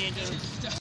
Daniels.